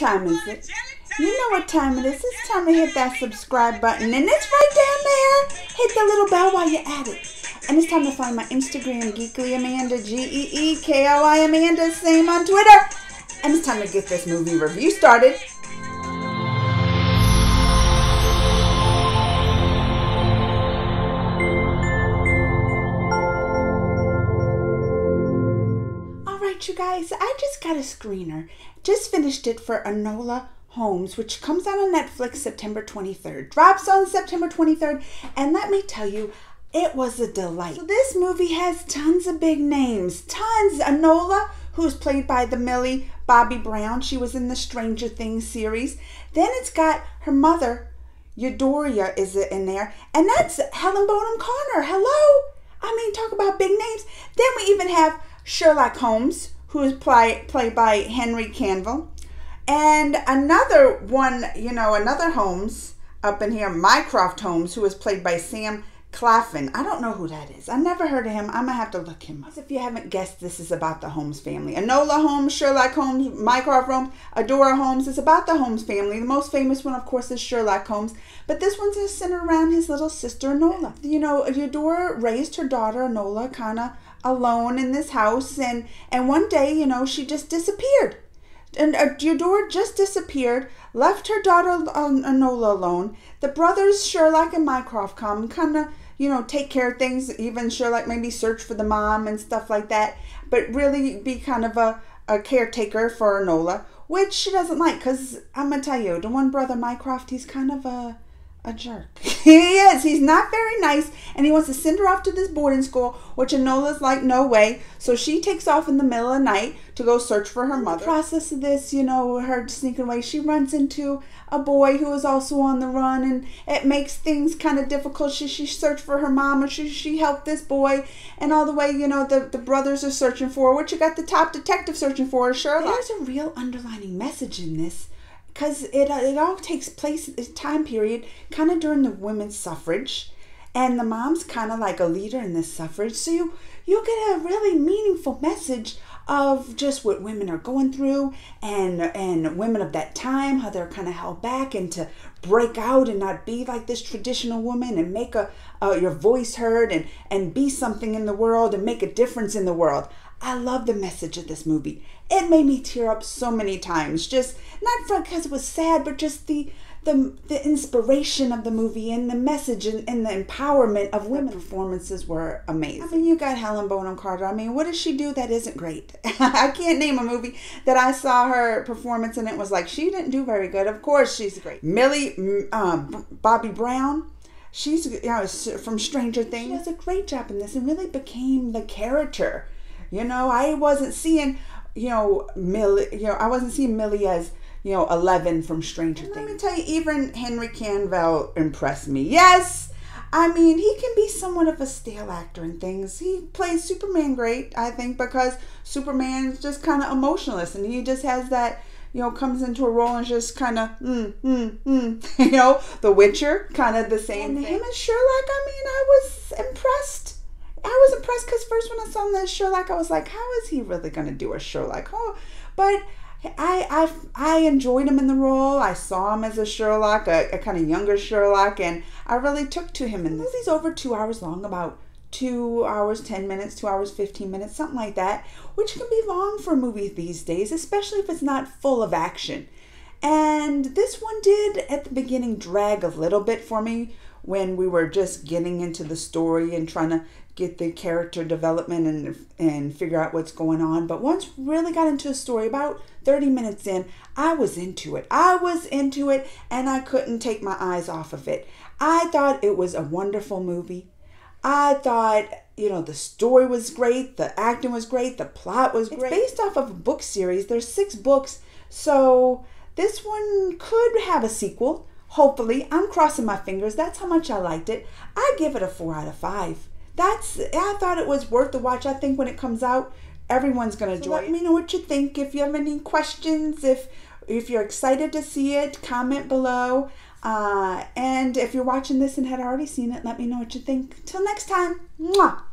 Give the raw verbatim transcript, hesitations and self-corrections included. time is it? You know what time it is. It's time to hit that subscribe button. And it's right down there. Hit the little bell while you're at it. And it's time to find my Instagram, Geekly Amanda, G E E K L Y Amanda, same on Twitter. And it's time to get this movie review started. Alright you guys, I just got a screener. Just finished it for Enola Holmes, which comes out on Netflix September twenty-third. Drops on September twenty-third. And let me tell you, it was a delight. So this movie has tons of big names. Tons. Enola, who's played by the Millie Bobby Brown. She was in the Stranger Things series. Then it's got her mother, Eudoria, is it in there. And that's Helena Bonham Carter. Hello? I mean, talk about big names. Then we even have Sherlock Holmes, who is play, played by Henry Cavill. And another one, you know, another Holmes up in here, Mycroft Holmes, who is played by Sam Claflin. I don't know who that is. I never heard of him. I'm going to have to look him up. If you haven't guessed, this is about the Holmes family. Enola Holmes, Sherlock Holmes, Mycroft Holmes, Eudoria Holmes. It's about the Holmes family. The most famous one, of course, is Sherlock Holmes. But this one's centered around his little sister, Enola. You know, Eudoria raised her daughter, Enola, kind of alone in this house. And, and one day, you know, she just disappeared. And uh, Eudoria just disappeared, left her daughter um, Enola alone. The brothers Sherlock and Mycroft come, kind of, you know, take care of things. Even Sherlock maybe search for the mom and stuff like that. But really be kind of a, a caretaker for Enola, which she doesn't like. Because I'm going to tell you, the one brother Mycroft, he's kind of a, a jerk. He is. He's not very nice. And he wants to send her off to this boarding school, which Enola's like, no way. So she takes off in the middle of the night to go search for her mother. In the process of this, you know, her sneaking away, she runs into a boy who is also on the run, and it makes things kind of difficult. She, she searched for her mom, and she, she helped this boy, and all the way, you know, the, the brothers are searching for her. What you got the top detective searching for is Sherlock. There's a real underlining message in this, because it, it all takes place at this time period, kind of during the women's suffrage. And the mom's kind of like a leader in this suffrage. So you, you get a really meaningful message of just what women are going through, and and women of that time, how they're kind of held back, and to break out and not be like this traditional woman and make a, uh, your voice heard, and, and be something in the world and make a difference in the world. I love the message of this movie. It made me tear up so many times. Just not because it was sad, but just the the the inspiration of the movie, and the message, and, and the empowerment of women. The performances were amazing. I mean, you got Helena Bonham Carter. I mean, what does she do that isn't great? I can't name a movie that I saw her performance and it was like, she didn't do very good. Of course, she's great. Millie um, Bobby Brown. She's you know, from Stranger Things. She does a great job in this and really became the character. You know, I wasn't seeing, you know, Millie, you know, I wasn't seeing Millie as, you know, Eleven from Stranger Things. Let me tell you, even Henry Cavill impressed me. Yes, I mean, he can be somewhat of a stale actor in things. He plays Superman great, I think, because Superman's just kind of emotionless, and he just has that, you know, comes into a role and just kind of, mm, mm, mm. You know, The Witcher, kind of the same and thing. Him and Sherlock, I mean, I was impressed. I was impressed because first when I saw him as Sherlock, I was like, how is he really going to do a Sherlock? Oh, but I, I I enjoyed him in the role. I saw him as a Sherlock, a, a kind of younger Sherlock, and I really took to him in this. He's over two hours long, about two hours, ten minutes, two hours, fifteen minutes, something like that, which can be long for a movie these days, especially if it's not full of action. And this one did, at the beginning, drag a little bit for me when we were just getting into the story and trying to get the character development and and figure out what's going on. But once we really got into a story, about thirty minutes in, I was into it. I was into it, and I couldn't take my eyes off of it. I thought it was a wonderful movie. I thought, you know, the story was great, the acting was great, the plot was great. It's based off of a book series. There's six books, so this one could have a sequel. Hopefully. I'm crossing my fingers. That's how much I liked it. I give it a four out of five. That's, I thought it was worth the watch. I think when it comes out, everyone's going to enjoy it. Let me know what you think. If you have any questions, if, if you're excited to see it, comment below. Uh, and if you're watching this and had already seen it, let me know what you think. Till next time. Mwah.